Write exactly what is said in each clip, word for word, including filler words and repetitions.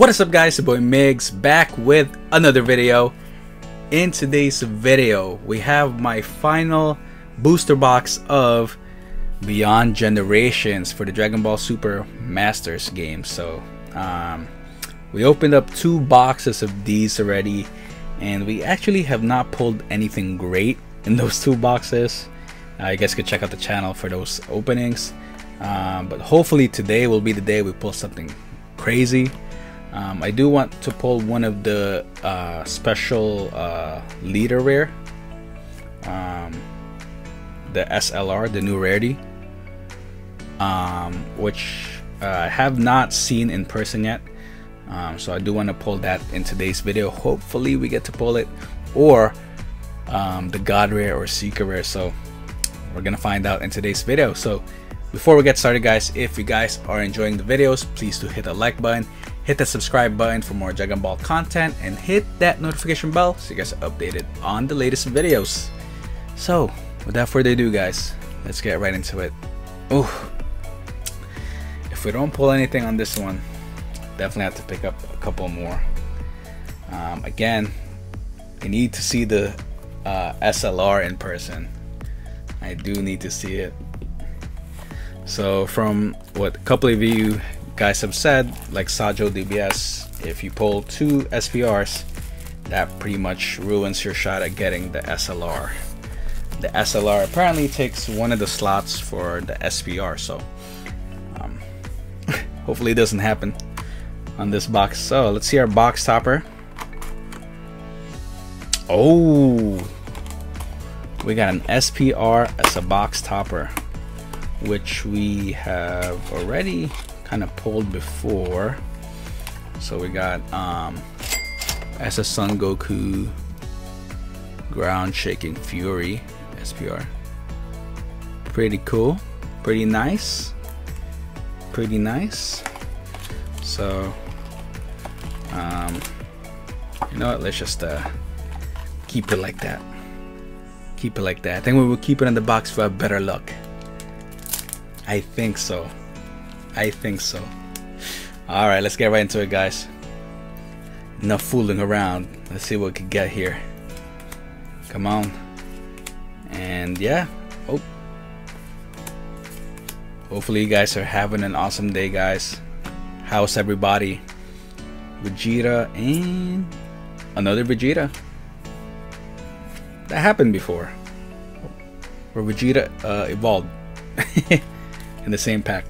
What is up, guys? It's your boy Migs back with another video. In today's video, we have my final booster box of Beyond Generations for the Dragon Ball Super Masters game. So um, we opened up two boxes of these already, and we actually have not pulled anything great in those two boxes. I uh, guess you could check out the channel for those openings, um, but hopefully today will be the day we pull something crazy. Um, I do want to pull one of the uh, special uh, leader rare, um, the S L R, the new rarity, um, which uh, I have not seen in person yet. Um, so I do want to pull that in today's video. Hopefully we get to pull it, or um, the God rare or Seeker rare. So we're gonna find out in today's video. So before we get started, guys, if you guys are enjoying the videos, please do hit the like button, hit the subscribe button for more Dragon Ball content, and hit that notification bell so you guys are updated on the latest videos. So without further ado, guys, let's get right into it. Oh, if we don't pull anything on this one, definitely have to pick up a couple more. Um, again, I need to see the uh, S L R in person. I do need to see it. So from what a couple of you guys have said, like Sajo D B S, if you pull two S P Rs, that pretty much ruins your shot at getting the S L R. The S L R apparently takes one of the slots for the S P R, so um, hopefully it doesn't happen on this box. So let's see our box topper. Oh, we got an S P R as a box topper, which we have already kind of pulled before. So we got um, S S Son Goku, Ground Shaking Fury, S P R. Pretty cool, pretty nice, pretty nice. So, um, you know what, let's just uh, keep it like that. Keep it like that. I think we will keep it in the box for a better luck. I think so. I think so. Alright, let's get right into it, guys. Enough fooling around. Let's see what we can get here. Come on. And yeah. Oh. Hopefully you guys are having an awesome day, guys. How's everybody? Vegeta and another Vegeta. That happened before, where Vegeta uh, evolved in the same pack.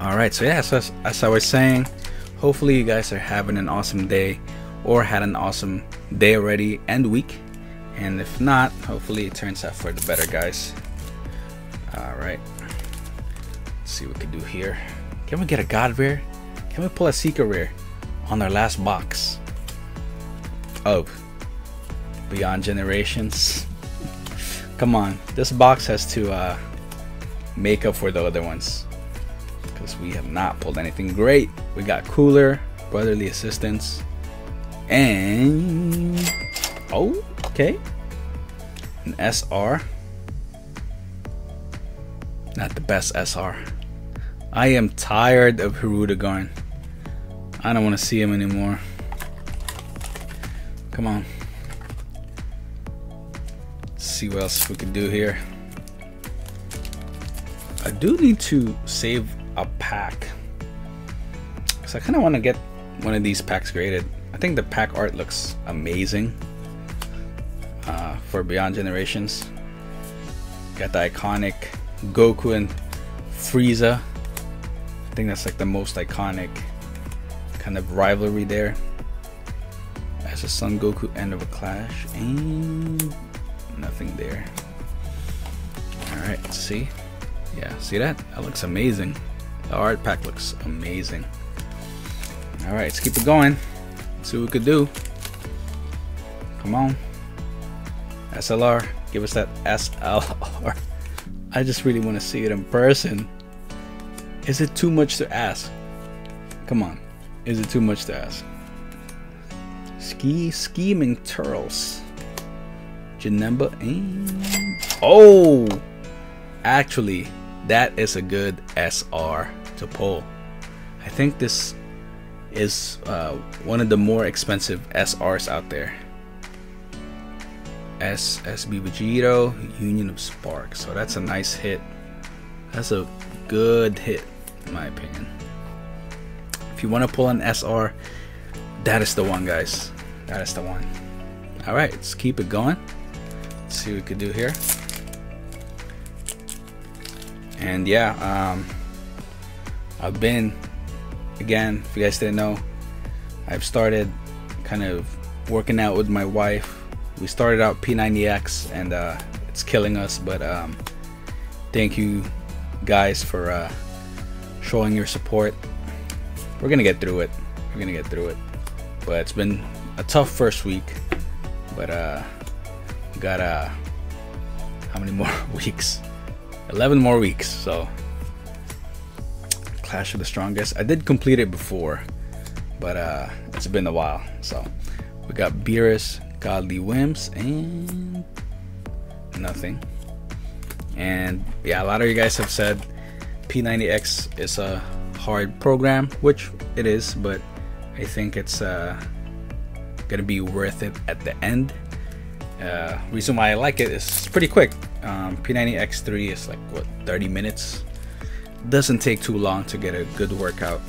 Alright, so yeah, so as, as I was saying, hopefully you guys are having an awesome day, or had an awesome day already and week, and if not, hopefully it turns out for the better, guys. Alright, let's see what we can do here. Can we get a God rare? Can we pull a Seeker rare on our last box? Oh, Beyond Generations. Come on, this box has to uh, make up for the other ones, because we have not pulled anything great. We got Cooler, Brotherly Assistance, and oh, okay, an S R. Not the best S R. I am tired of Hirudegarn. I don't want to see him anymore. Come on. See what else we can do here. I do need to save a pack, because I kind of want to get one of these packs graded. I think the pack art looks amazing uh, for Beyond Generations. Got the iconic Goku and Frieza. I think that's like the most iconic kind of rivalry there. As a Son Goku, End of a Clash, and nothing there. All right, let's see. Yeah, see that? That looks amazing. The art pack looks amazing. All right, let's keep it going. Let's see what we could do. Come on, S L R, give us that S L R. I just really want to see it in person. Is it too much to ask? Come on, is it too much to ask? Ski Scheming Turtles, Janemba, and oh, actually, that is a good S R to pull. I think this is uh, one of the more expensive S Rs out there. S S B Vegito, Union of Sparks. So that's a nice hit. That's a good hit, in my opinion. If you want to pull an S R, that is the one, guys. That is the one. All right, let's keep it going. Let's see what we could do here. And yeah, um, I've been, again, if you guys didn't know, I've started kind of working out with my wife. We started out P ninety X, and uh, it's killing us, but um, thank you guys for uh, showing your support. We're gonna get through it. We're gonna get through it. But it's been a tough first week, but uh, we got uh, how many more weeks? eleven more weeks. So Clash of the Strongest. I did complete it before, but uh, it's been a while. So we got Beerus, Godly Whims, and nothing. And yeah, a lot of you guys have said P ninety X is a hard program, which it is, but I think it's uh, gonna be worth it at the end. Uh, reason why I like it is it's pretty quick. Um, P ninety X three is like, what, thirty minutes? Doesn't take too long to get a good workout,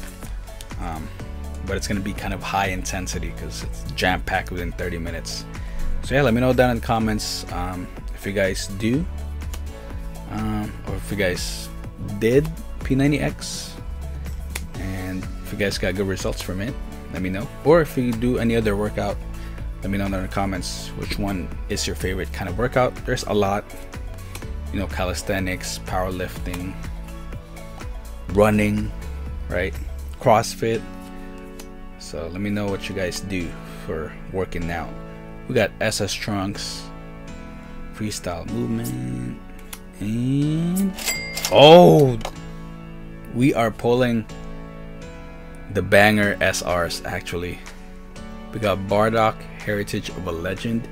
um, but it's gonna be kind of high intensity because it's jam-packed within thirty minutes. So yeah, let me know down in the comments um, if you guys do, um, or if you guys did P ninety X, and if you guys got good results from it, let me know. Or if you do any other workout, let me know down in the comments which one is your favorite kind of workout. There's a lot, you know, calisthenics, powerlifting, running, right, CrossFit. So let me know what you guys do for working out. We got S S Trunks, freestyle movement, and oh, we are pulling the banger S Rs actually. We got Bardock, Heritage of a Legend.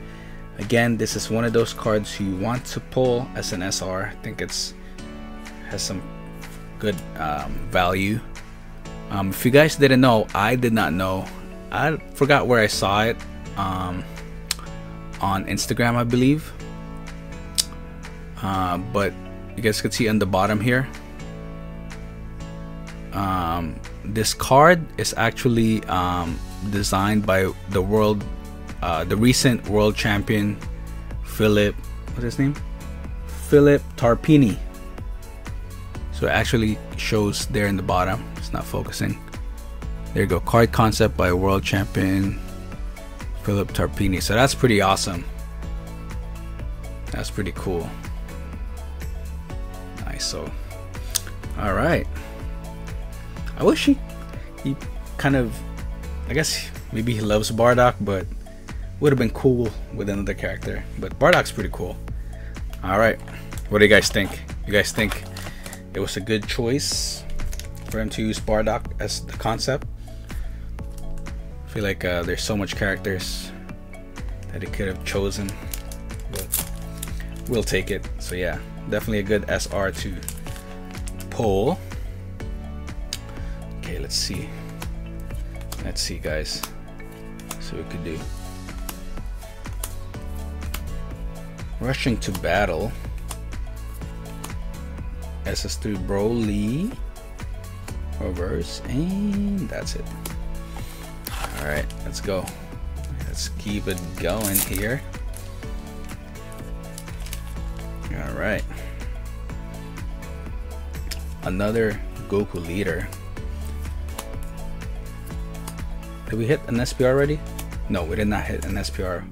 Again, this is one of those cards you want to pull as an S R. I think it's has some good um, value. Um, if you guys didn't know, I did not know. I forgot where I saw it, um, on Instagram, I believe. Uh, but you guys could see on the bottom here, um, this card is actually um, designed by the world, uh, the recent world champion, Philip. What's his name? Philip Tarpini. So it actually shows there in the bottom. It's not focusing. There you go. Card concept by world champion Philip Tarpini. So that's pretty awesome. That's pretty cool. Nice. So, all right. I wish he, he kind of, I guess maybe he loves Bardock, but would have been cool with another character. But Bardock's pretty cool. All right. What do you guys think? You guys think it was a good choice for him to use Bardock as the concept? I feel like uh, there's so much characters that he could have chosen, but we'll take it. So yeah, definitely a good S R to pull. Okay, let's see. Let's see, guys. See what we could do. Rushing to Battle. S S three Broly, reverse, and that's it. All right, let's go. Let's keep it going here. All right, another Goku leader. Did we hit an S P R already? No, we did not hit an S P R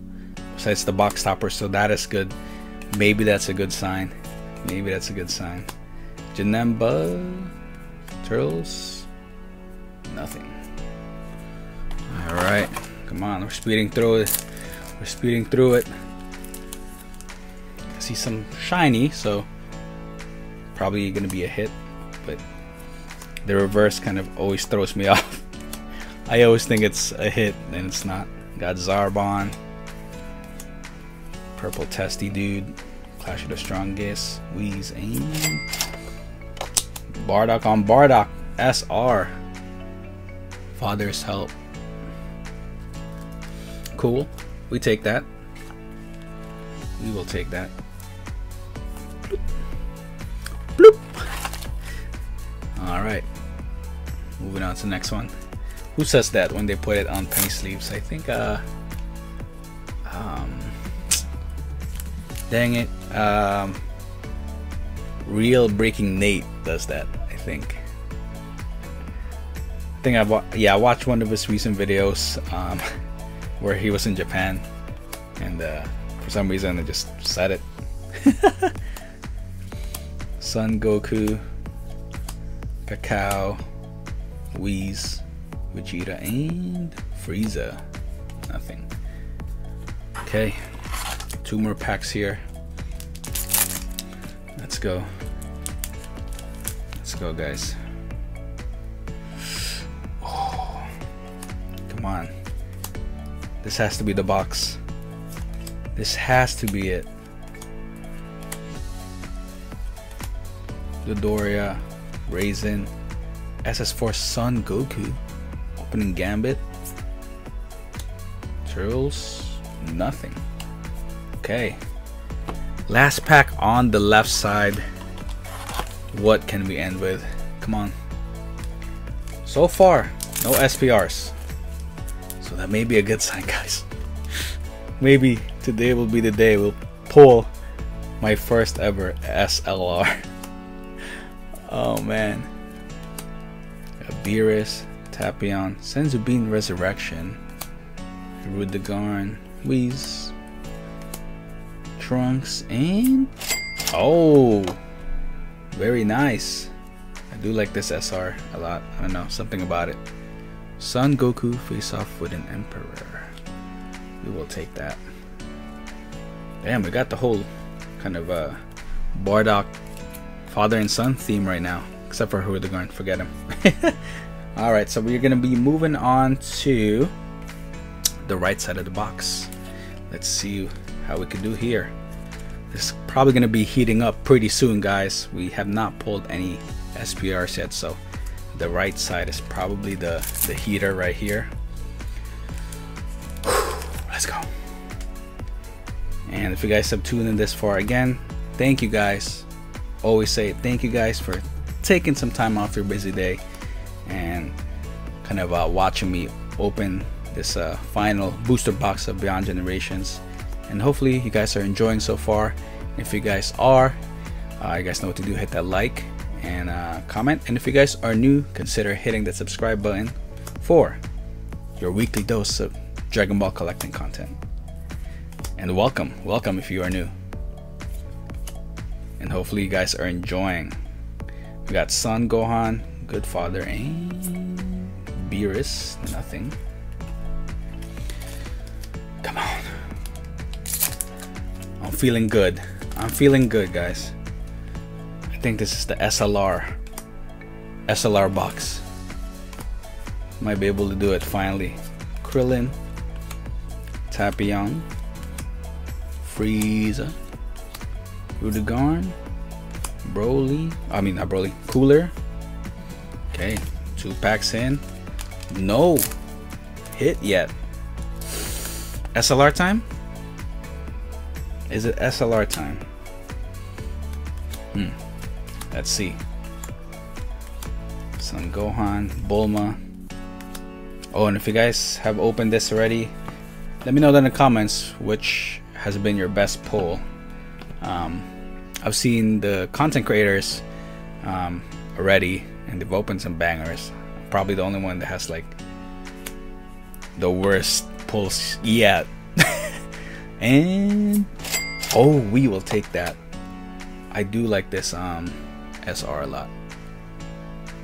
besides the box topper, so that is good. Maybe that's a good sign. Maybe that's a good sign. Janemba, Turtles, nothing. All right, come on, we're speeding through it. We're speeding through it. I see some shiny, so probably gonna be a hit, but the reverse kind of always throws me off. I always think it's a hit, and it's not. Got Zarbon, Purple Testy Dude, Clash of the Strongest, Wheeze, and Bardock on Bardock S R. Father's help. Cool. We take that. We will take that. Bloop. Bloop. Alright. Moving on to the next one. Who says that when they put it on penny sleeves? I think, uh... Um... Dang it. Um... Real Breaking Nate does that, I think. I think I've... Yeah, I watched one of his recent videos. Um... where he was in Japan, and uh, for some reason I just said it. Son Goku, Kakao, Whis, Vegeta, and Frieza. Nothing. Okay, two more packs here. Let's go. Let's go, guys. Oh, come on. This has to be the box. This has to be it. Dodoria, Raisin, S S four Son Goku, Opening Gambit, Turtles, nothing. Okay. Last pack on the left side. What can we end with? Come on. So far, no S P Rs. So that may be a good sign, guys. Maybe today will be the day we'll pull my first ever S L R. Oh man. Beerus, Tapion, Senzu Bean Resurrection, Rudigarn, Whis, Trunks, and oh, very nice. I do like this S R a lot. I don't know, something about it. Son Goku face off with an emperor. We will take that. Damn, we got the whole kind of uh, Bardock father and son theme right now. Except for Hurdegarn, forget him. Alright, so we're gonna be moving on to the right side of the box. Let's see how we can do here. This is probably gonna be heating up pretty soon, guys. We have not pulled any S P Rs yet, so the right side is probably the, the heater right here. Let's go. And if you guys have tuned in this far, again, thank you guys. Always say thank you guys for taking some time off your busy day and kind of uh, watching me open this uh, final booster box of Beyond Generations. And hopefully you guys are enjoying so far. If you guys are, uh, you guys know what to do. Hit that like and uh, comment, and if you guys are new, consider hitting the subscribe button for your weekly dose of Dragon Ball collecting content. And welcome, welcome if you are new, and hopefully you guys are enjoying. We got Son Gohan, Good Father, and Beerus, nothing. Come on, I'm feeling good, I'm feeling good, guys. I think this is the S L R S L R box. Might be able to do it finally. Krillin, Tapion, Frieza, Rudigarn, Broly, I mean not Broly, Cooler. Okay, two packs in, no hit yet. S L R time? Is it S L R time? Hmm. Let's see. Son Gohan, Bulma. Oh, and if you guys have opened this already, let me know down in the comments which has been your best pull. Um, I've seen the content creators um, already, and they've opened some bangers. Probably the only one that has like the worst pulls yet. And oh, we will take that. I do like this. Um. S R a lot.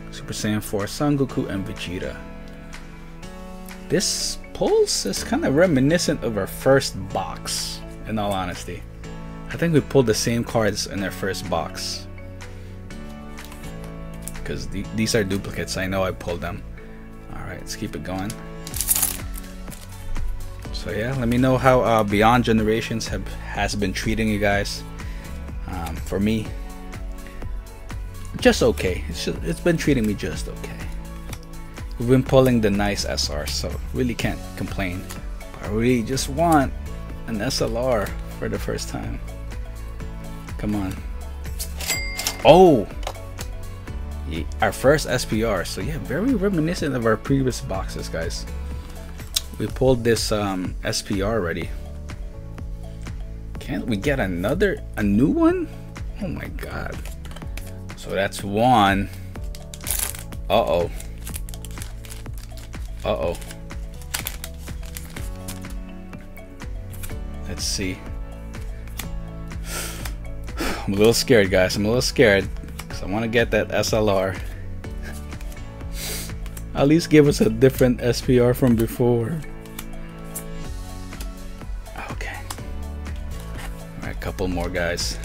Super Saiyan four, Son Goku, and Vegeta. This pulse is kind of reminiscent of our first box, in all honesty. I think we pulled the same cards in our first box. Because th these are duplicates, I know I pulled them. Alright, let's keep it going. So yeah, let me know how uh, Beyond Generations have, has been treating you guys. Um, for me, just okay. It's just, it's been treating me just okay. we've been pulling the nice S R, so really can't complain. But I really just want an S L R for the first time. Come on. Oh! Our first S P R. So yeah, very reminiscent of our previous boxes, guys. We pulled this um, S P R already. Can't we get another, a new one? Oh my god. So that's one. Uh-oh. Uh-oh. Let's see. I'm a little scared, guys. I'm a little scared. I want to get that S L R. At least give us a different S P R from before. Okay. Alright, a couple more, guys.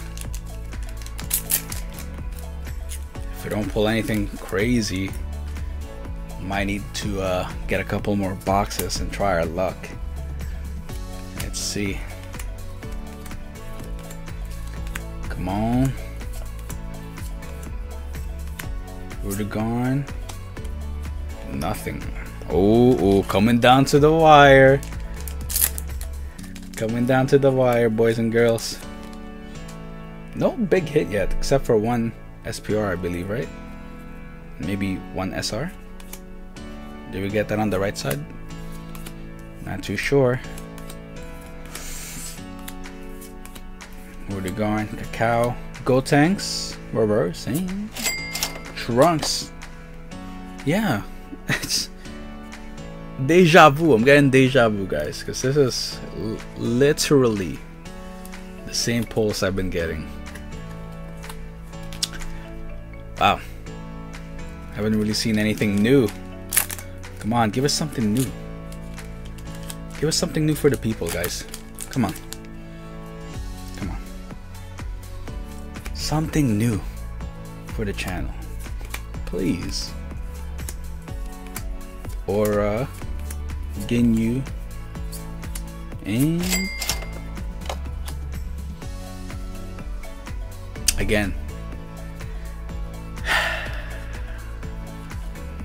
If we don't pull anything crazy, might need to uh, get a couple more boxes and try our luck. Let's see. Come on. Gone. Nothing. Oh, oh, coming down to the wire. Coming down to the wire, boys and girls. No big hit yet, except for one S P R, I believe, right? Maybe one S R. Did we get that on the right side? Not too sure. Where they going? Cacao. Go tanks. Reversing. Trunks, yeah, it's deja vu. I'm getting deja vu, guys, because this is l literally the same pulse I've been getting. Wow, haven't really seen anything new. Come on, give us something new. Give us something new for the people, guys. Come on, come on, something new for the channel. Please. Aura, Ginyu, and again,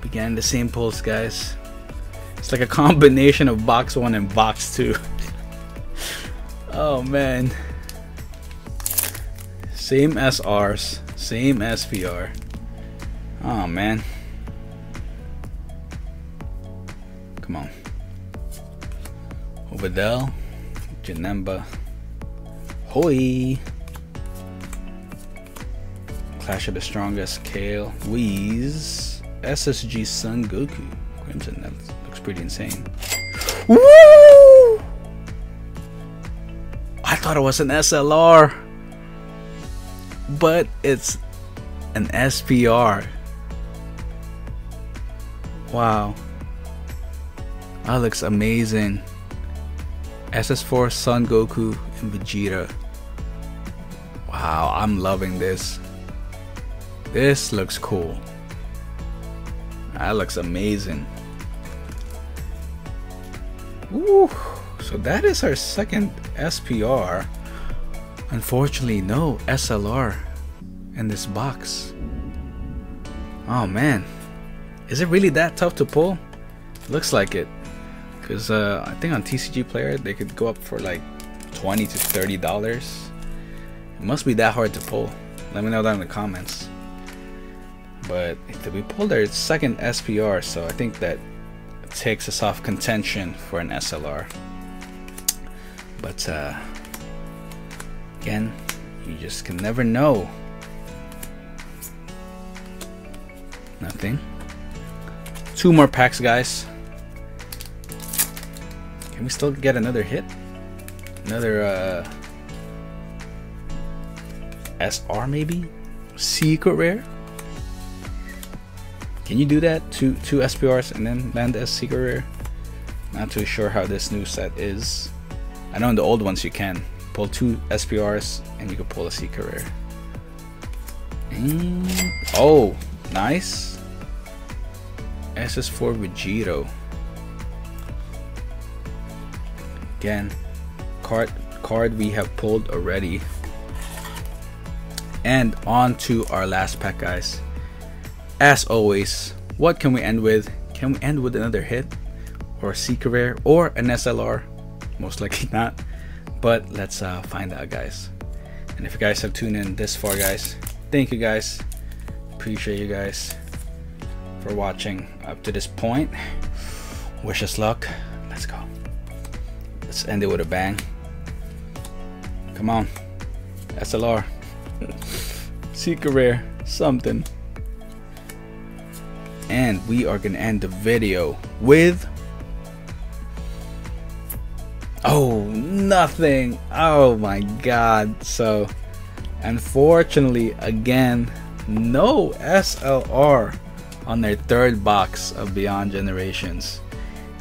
began the same pulse, guys. It's like a combination of box one and box two. Oh man, same S Rs, same S P R. Oh man. Come on. Obadel, Janemba, Hoi, Clash of the Strongest, Kale, Wheeze, S S G Son Goku, Crimson. That looks pretty insane. Woo! I thought it was an S L R, but it's an S P R. Wow, that looks amazing. S S four Son Goku and Vegeta. Wow, I'm loving this. This looks cool. That looks amazing. Ooh, so that is our second S P R. Unfortunately, no S L R in this box. Oh man. Is it really that tough to pull? Looks like it, because uh, I think on T C G Player they could go up for like twenty to thirty dollars. It must be that hard to pull. Let me know down in the comments. But we pulled our second S P R, so I think that takes us off contention for an S L R. But uh, again, you just can never know. Nothing. Two more packs, guys. Can we still get another hit? Another uh, S R maybe? Secret rare? Can you do that? Two, two S P Rs and then land a secret rare? Not too sure how this new set is. I know in the old ones you can. Pull two S P Rs and you can pull a secret rare. And, oh, nice. S S four Vegito. Again, card card we have pulled already. And on to our last pack, guys. As always, what can we end with? Can we end with another hit or a secret rare or an S L R? Most likely not, but let's uh, find out, guys. And if you guys have tuned in this far, guys, thank you guys. Appreciate you guys for watching up to this point. Wish us luck. Let's go. Let's end it with a bang. Come on. S L R. Secret rare. Something. And we are going to end the video with... oh, nothing. Oh my god. So, unfortunately, again, no S L R on their third box of Beyond Generations.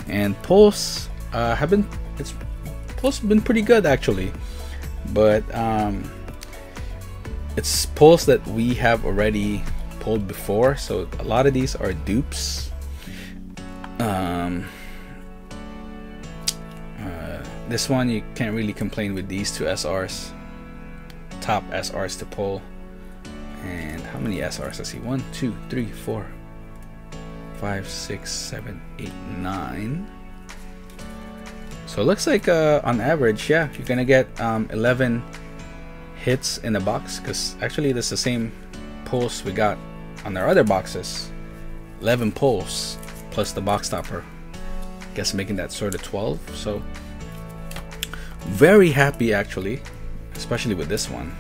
And pulls uh, have been it's pulls have been pretty good, actually, but um, it's pulls that we have already pulled before, so a lot of these are dupes. Um, uh, this one you can't really complain with, these two S Rs, top S Rs to pull. And how many S Rs I see? One, two, three, four, five, six, seven, eight, nine. So it looks like uh, on average, yeah, you're gonna get um, eleven hits in the box, because actually this is the same pulls we got on our other boxes. eleven pulls plus the box topper. Guess making that sort of twelve. So very happy, actually, especially with this one.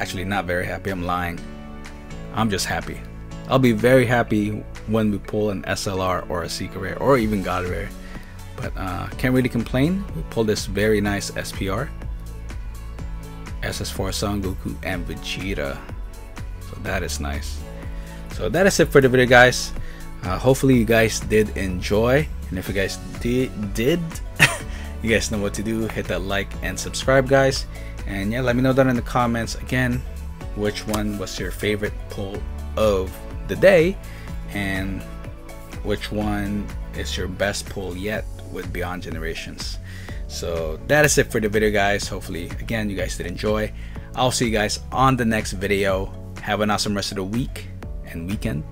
Actually, not very happy. I'm lying. I'm just happy. I'll be very happy when we pull an S L R or a secret rare or even God rare. But uh, can't really complain. We pulled this very nice S P R, S S four Son Goku and Vegeta. So that is nice. So that is it for the video, guys. Uh, hopefully you guys did enjoy. And if you guys di did, you guys know what to do. Hit that like and subscribe, guys. And yeah, let me know down in the comments again which one was your favorite pull of the day and which one is your best pull yet with Beyond Generations. So that is it for the video, guys. Hopefully, again, you guys did enjoy. I'll see you guys on the next video. Have an awesome rest of the week and weekend.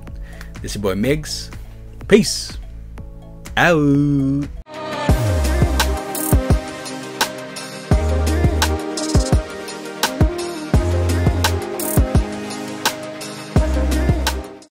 This is your boy Migs. Peace out.